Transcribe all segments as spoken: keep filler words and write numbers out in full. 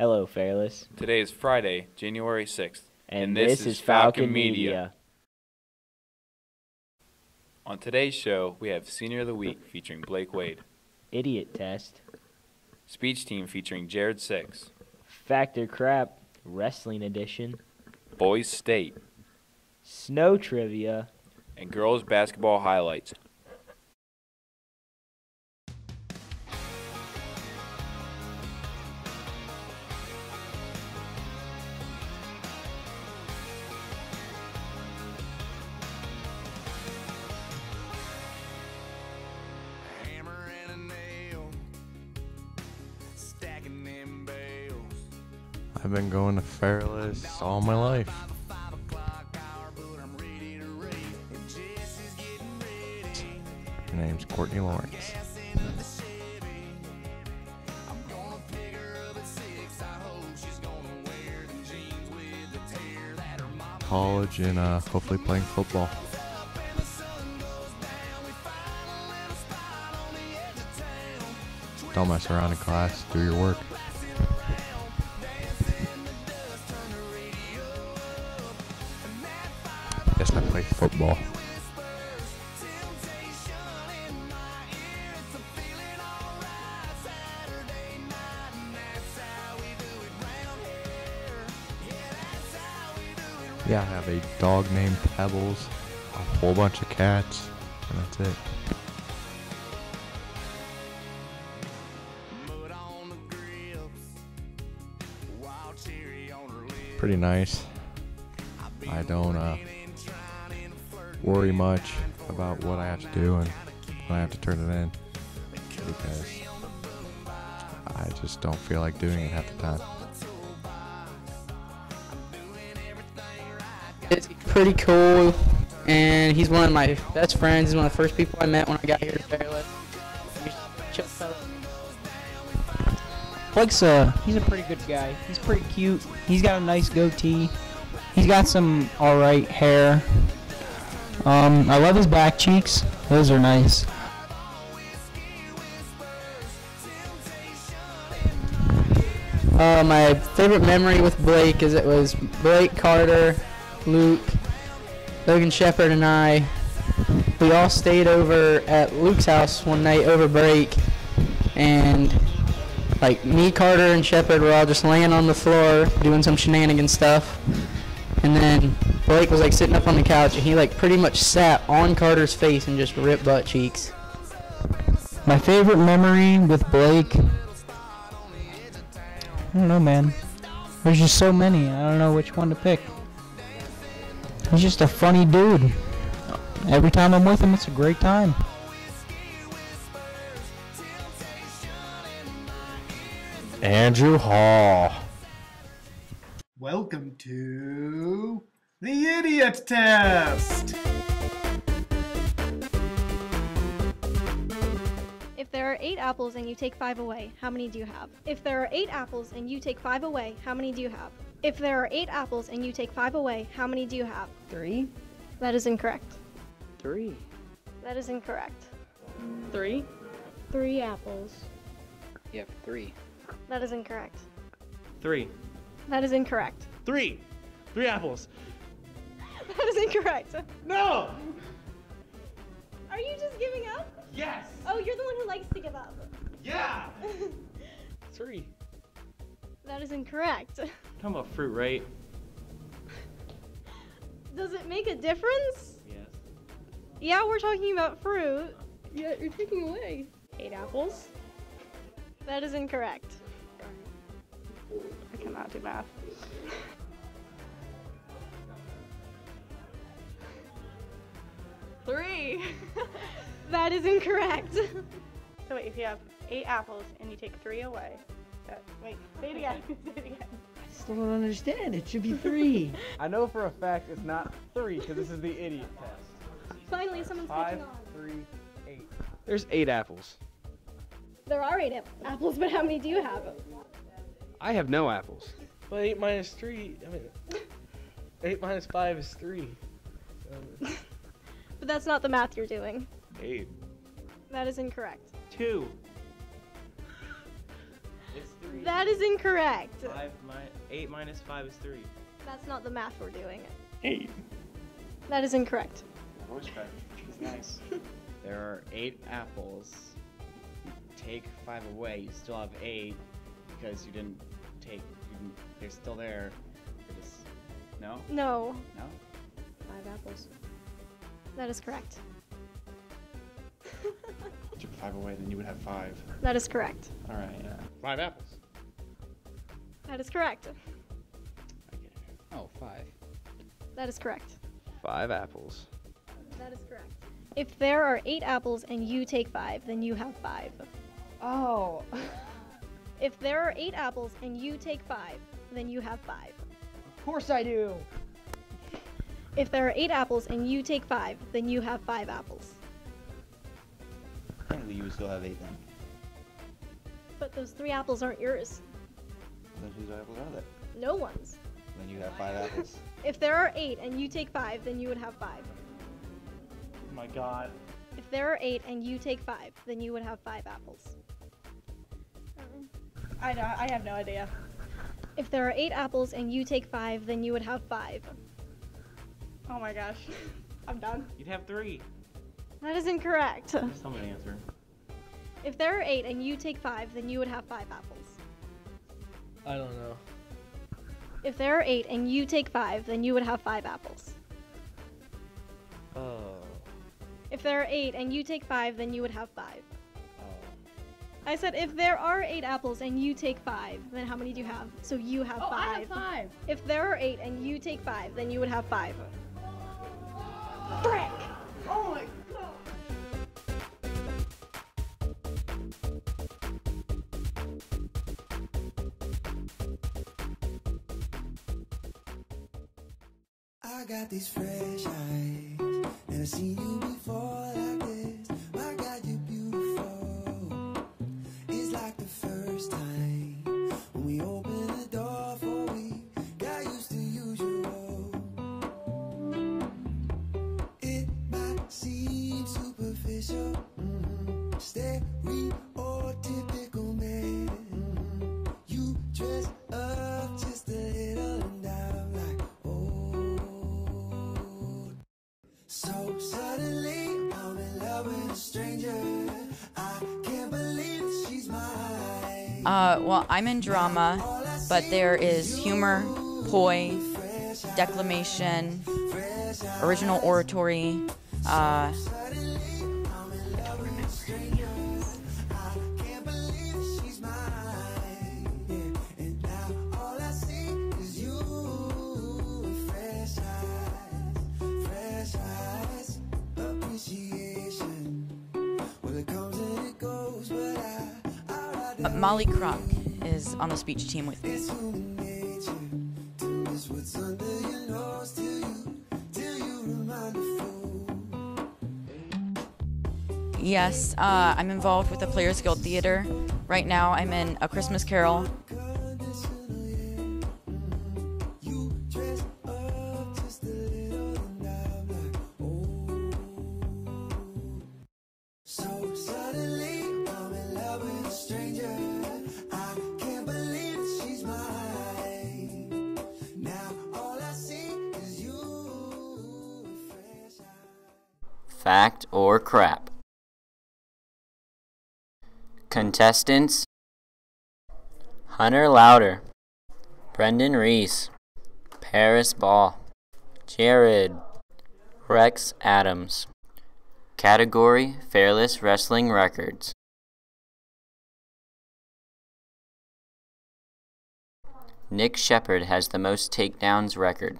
Hello, Fairless. Today is Friday, January sixth, and, and this, this is Falcon, Falcon Media. Media. On today's show, we have Senior of the Week featuring Blake Wade. Idiot Test. Speech Team featuring Jared Six. Fact or Crap, Wrestling Edition. Boys State. Snow Trivia. And Girls Basketball Highlights. I've been going to Fairless all my life. Her name's Courtney Lawrence. College and uh, hopefully playing football. Tell my surrounding class, do your work. Yes, I play football. Yeah, I have a dog named Pebbles, a whole bunch of cats, and that's it. Pretty nice. I don't, uh... worry much about what I have to do and when I have to turn it in, because I just don't feel like doing it half the time. It's pretty cool, and he's one of my best friends. He's one of the first people I met when I got here to Fairless. Blake's a, he's a pretty good guy. He's pretty cute. He's got a nice goatee. He's got some alright hair. Um, I love his back cheeks. Those are nice. Uh, my favorite memory with Blake is it was Blake, Carter, Luke, Logan Shepherd, and I. We all stayed over at Luke's house one night over break, and like me, Carter, and Shepherd were all just laying on the floor doing some shenanigan stuff, and then Blake was like sitting up on the couch, and he like pretty much sat on Carter's face and just ripped butt cheeks. My favorite memory with Blake, I don't know, man. There's just so many. I don't know which one to pick. He's just a funny dude. Every time I'm with him, it's a great time. Andrew Hall. Welcome to The Idiot Test! If there are eight apples and you take five away, how many do you have? If there are eight apples and you take five away, how many do you have? If there are eight apples and you take five away, how many do you have? Three. That is incorrect. Three. That is incorrect. Three. Three apples. You have three. That is incorrect. Three. That is incorrect. Three. Three apples. That is incorrect. No! Are you just giving up? Yes! Oh, you're the one who likes to give up. Yeah! Three. That is incorrect. Talking about fruit, right? Does it make a difference? Yes. Yeah, we're talking about fruit. Yeah, you're taking away. Eight apples. That is incorrect. I cannot do math. Three. That is incorrect. So wait, if you have eight apples and you take three away, that, wait, say it again, say it again. I still don't understand, it should be three. I know for a fact it's not three, because this is the idiot test. Finally, someone's Five, catching on. Five, three, eight. There's eight apples. There are eight apples, but how many do you have? I have no apples. But eight minus three, I mean, eight minus five is three. So. But that's not the math you're doing. Eight. That is incorrect. Two. It's three. me? That is incorrect. Five mi eight minus five is three. That's not the math we're doing. Eight. That is incorrect. Horseback. She's nice. There are eight apples. You take five away, you still have eight because you didn't take. You didn't, they're still there. They're just, no. No. No. Five apples. That is correct. Took five away, then you would have five. That is correct. All right. Yeah. Five apples. That is correct. I get it. Oh, five. That is correct. Five apples. That is correct. If there are eight apples and you take five, then you have five. Oh. If there are eight apples and you take five, then you have five. Of course I do. If there are eight apples and you take five, then you have five apples. Apparently you would still have eight then. But those three apples aren't yours. Then whose apples are they? No one's. Then you have five apples. If there are eight and you take five, then you would have five. Oh my god. If there are eight and you take five, then you would have five apples. I don't, I have no idea. If there are eight apples and you take five, then you would have five. Oh my gosh. I'm done. You'd have three. That is incorrect. Someone answer. If there are eight and you take five, then you would have five apples. I don't know. If there are eight and you take five, then you would have five apples. Oh. If there are eight and you take five, then you would have five. Oh. I said if there are eight apples and you take five, then how many do you have? So you have oh, five. I have five. If there are eight and you take five, then you would have five. Oh. Frick! Oh my god! I got these fresh eyes, never seen you before like this. My God, you're beautiful. It's like the first time when we opened the door for we got used to usual. It might seem superficial, mm-hmm. Stereotypical man. Mm-hmm. You dress up just a little and I'm like, so suddenly, I'm in love with a stranger. I can't believe she's mine. Uh, well, I'm in drama, but there is humor, poi, declamation, original oratory. Uh, Uh, Molly Crock is on the speech team with me. Yes, uh, I'm involved with the Players Guild Theater. Right now I'm in A Christmas Carol. Fact or crap? Contestants: Hunter Lowder, Brendan Reese, Paris Ball, Jared, Rex Adams. Category: Fairless Wrestling Records. Nick Shepherd has the most takedowns record.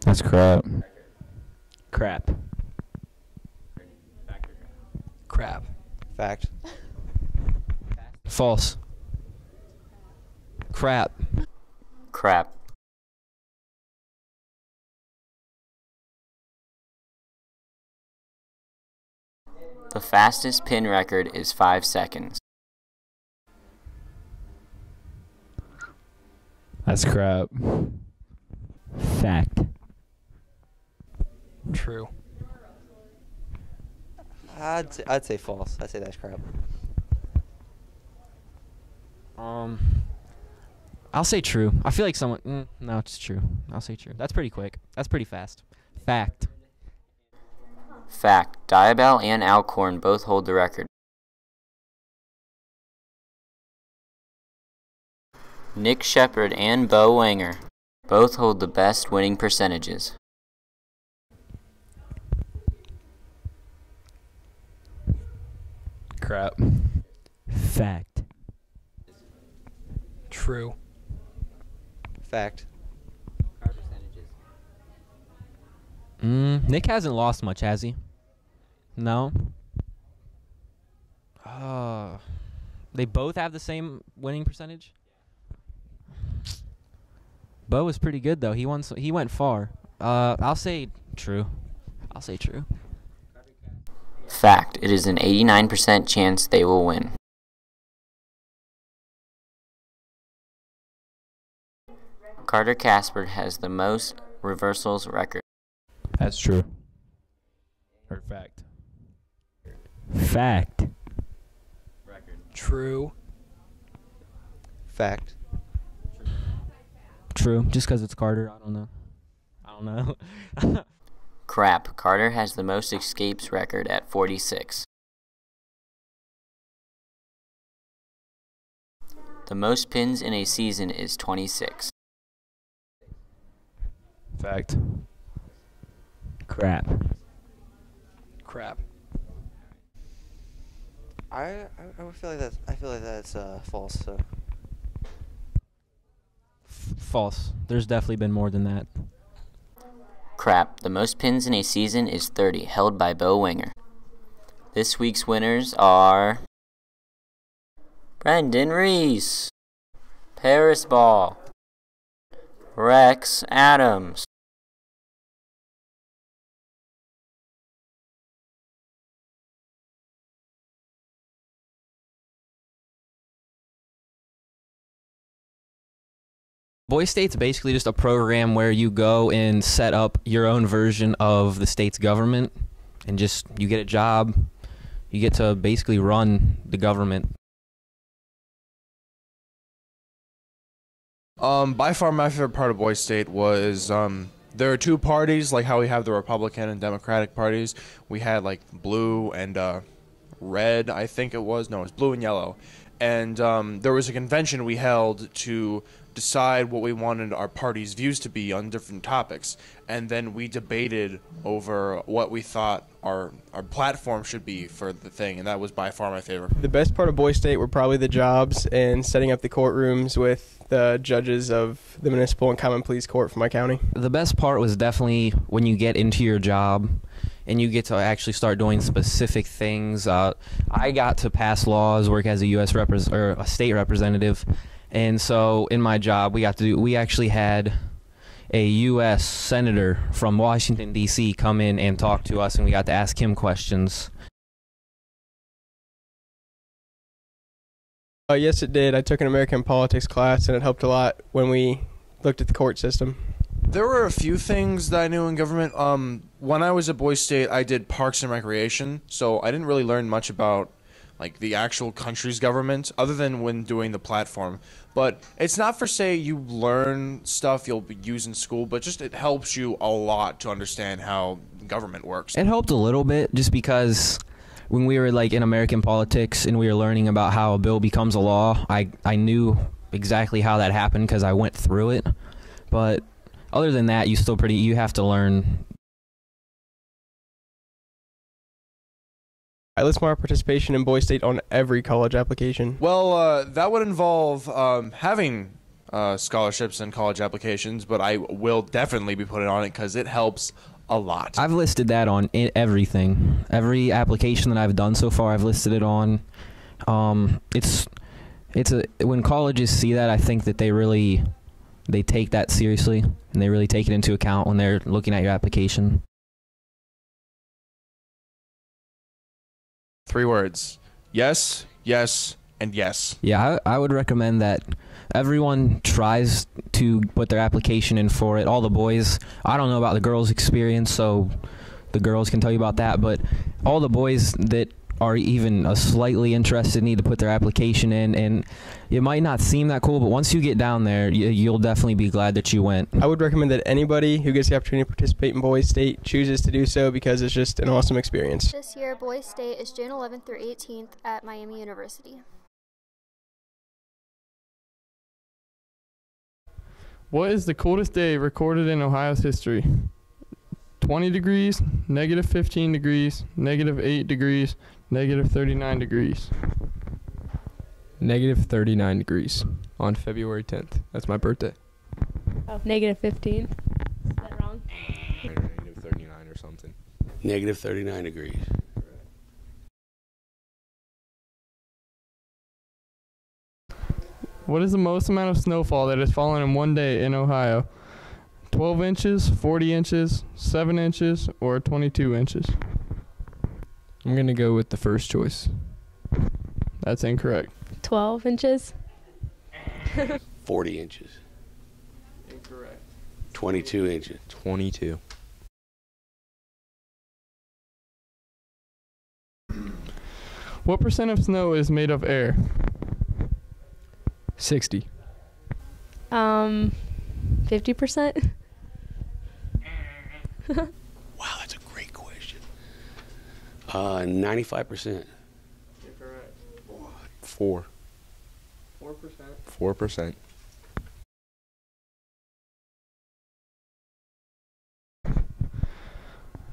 That's crap. Crap. Crap. Fact. False. Crap. Crap. The fastest pin record is five seconds. That's crap. Fact. True. I'd, I'd say false. I'd say that's crap. Um, I'll say true. I feel like someone. Mm, no, it's true. I'll say true. That's pretty quick. That's pretty fast. Fact. Fact. Diabel and Alcorn both hold the record. Nick Shepherd and Bo Winger both hold the best winning percentages. Crap. Fact. True. Fact. Mm, Nick hasn't lost much, has he? No. Uh, they both have the same winning percentage? Bo was pretty good, though. He won. So he went far. Uh, I'll say true. I'll say true. Fact. It is an eighty-nine percent chance they will win. Carter Casper has the most reversals record. That's true. Or fact. Fact. Record. True. Fact. True. Just because it's Carter, I don't know. I don't know. Crap. Carter has the most escapes record at forty-six. The most pins in a season is twenty-six. Fact. Crap. Crap. I I feel like that's I feel like that's uh false. So. False. There's definitely been more than that. Crap. The most pins in a season is thirty, held by Bo Winger. This week's winners are Brendan Reese, Paris Ball, Rex Adams, Boys State's basically just a program where you go and set up your own version of the state's government, and just you get a job, you get to basically run the government. Um, by far my favorite part of Boys State was um, there are two parties, like how we have the Republican and Democratic parties. We had like blue and uh, red, I think it was. No, it was blue and yellow. And um, there was a convention we held to decide what we wanted our party's views to be on different topics, and then we debated over what we thought our our platform should be for the thing, and that was by far my favorite. The best part of Boys State were probably the jobs and setting up the courtrooms with the judges of the municipal and common pleas court for my county. The best part was definitely when you get into your job and you get to actually start doing specific things. Uh, I got to pass laws, work as a U S repres or a state representative. And so in my job, we got to do, we actually had a U S senator from Washington, D C come in and talk to us, and we got to ask him questions. Uh, yes, it did. I took an American politics class, and it helped a lot when we looked at the court system. There were a few things that I knew in government. Um, when I was at Boys State, I did parks and recreation, so I didn't really learn much about like the actual country's government, other than when doing the platform. But it's not for say you learn stuff you'll use in school, but just it helps you a lot to understand how government works. It helped a little bit just because when we were like in American politics and we were learning about how a bill becomes a law, I, I knew exactly how that happened because I went through it. But other than that, you still pretty, you have to learn. I list my participation in Boys State on every college application. Well, uh, that would involve um, having uh, scholarships and college applications, but I will definitely be putting on it because it helps a lot. I've listed that on everything. Every application that I've done so far, I've listed it on. Um, it's it's a, when colleges see that, I think that they really they take that seriously, and they really take it into account when they're looking at your application. Three words. Yes, yes, and yes. Yeah, I, I would recommend that everyone tries to put their application in for it. All the boys. I don't know about the girls' experience, so the girls can tell you about that. But all the boys that are even uh, slightly interested need to put their application in, and it might not seem that cool, but once you get down there, you, you'll definitely be glad that you went. I would recommend that anybody who gets the opportunity to participate in Boys State chooses to do so, because it's just an awesome experience. This year, Boys State is June eleventh through eighteenth at Miami University. What is the coldest day recorded in Ohio's history? twenty degrees, negative fifteen degrees, negative eight degrees, negative thirty-nine degrees. negative thirty-nine degrees on February tenth. That's my birthday. Oh, negative fifteen. Is that wrong? negative thirty-nine or something. negative thirty-nine degrees. What is the most amount of snowfall that has fallen in one day in Ohio? twelve inches, forty inches, seven inches, or twenty-two inches? I'm going to go with the first choice. That's incorrect. twelve inches? forty inches. Incorrect. twenty-two inches. twenty-two. What percent of snow is made of air? sixty. Um, fifty percent? Wow, that's a great question. Uh, ninety-five percent. You're correct. Four. Four percent. Four percent.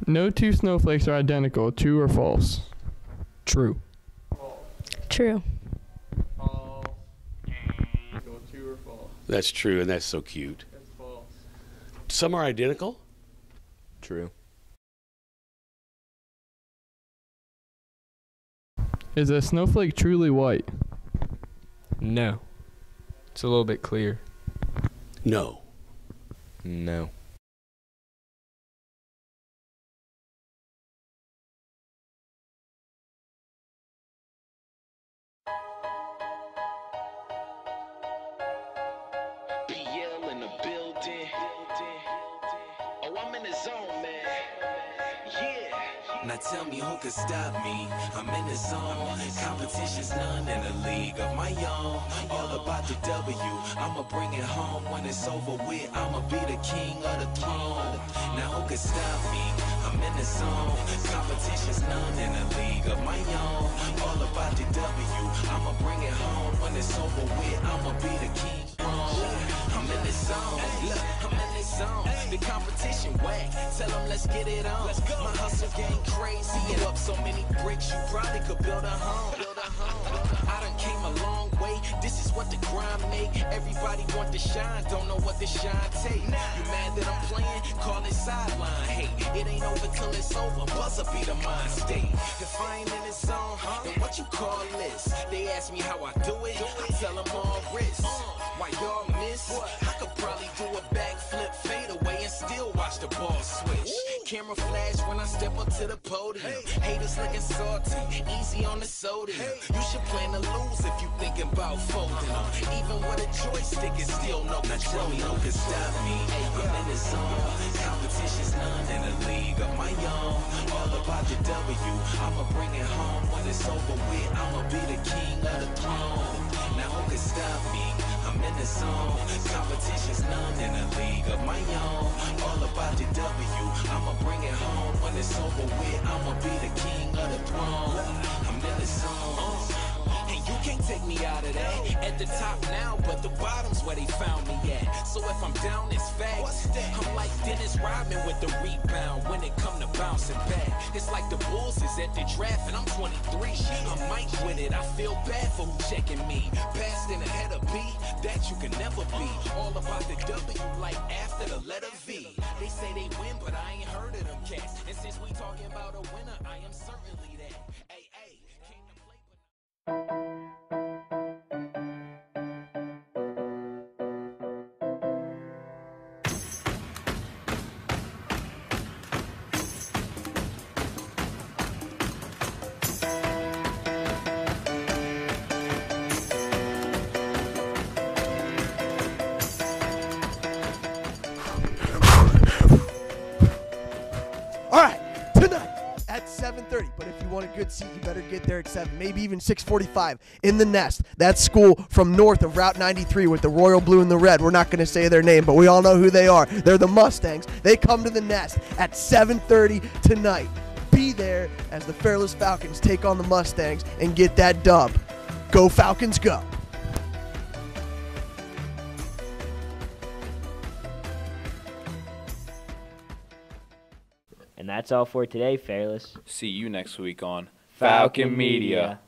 No two snowflakes are identical. True or false? True. False. True. False. True or false? That's true, and that's so cute. That's false. Some are identical. True. Is a snowflake truly white? No. It's a little bit clear. No. No. P L in the building. Oh, I'm in the zone, man. Now tell me who could stop me, I'm in the zone. Competition's none in a league of my own. All about the W, I'ma bring it home. When it's over with, I'ma be the king of the throne. Now who could stop me, I'm in the zone. Competition's none in a league of my own. All about the W, I'ma bring it home. When it's over with, I'ma be the king of the throne. I'm in the zone, look, I'm in the zone. The competition whack, tell them let's get it on. My hustle game crazy, and up so many bricks you probably could build a home. Build a home. I done came a long way, this is what the grind make. Everybody want to shine, don't know what the shine take. You mad that I'm playing? Call it sideline hate. It ain't over till it's over, buzzer be the mind state. If I ain't in the zone, then what you call this? They ask me how I do it, I tell them all risk. Why y'all miss? I could probably do a backflip, fade away, and still watch the ball switch. Camera flash when I step up to the podium. Hey. Haters looking salty, easy on the sodium. Hey. You should plan to lose if you thinking about folding them. Even with a joystick, it's still no control. No can stop me. I'm in the zone. Competition's none in a league of my own. All about the W. I'ma bring it home. When it's over with, I'ma be the king of the throne. Now who can stop me? I'm in the zone. Competition's none in a league of my own. All about the W. I'ma bring it home. When it's over with, I'ma be the king of the throne. I'm in the zone. And you can't take me out of that. At the top now, but the bottom's where they found me at. So if I'm down, it's facts. I'm like Dennis Rodman with the rebound. When it come to bouncing back, it's like the Bulls is at the draft, and I'm twenty-three. I might win it. I feel bad for who checking me. Passed in ahead of B, that you can never be. All about the W, like after the letter V. They say they win, but I ain't heard of them cats. And since we talking about a winner, I am certainly that. Hey, hey. want a good seat, you better get there at seven, maybe even six forty-five in the Nest. That school from north of Route ninety-three with the royal blue and the red. We're not going to say their name, but we all know who they are. They're the Mustangs. They come to the Nest at seven thirty tonight. Be there as the Fairless Falcons take on the Mustangs and get that dub. Go Falcons, go! And that's all for today, Fairless. See you next week on Falcon Media.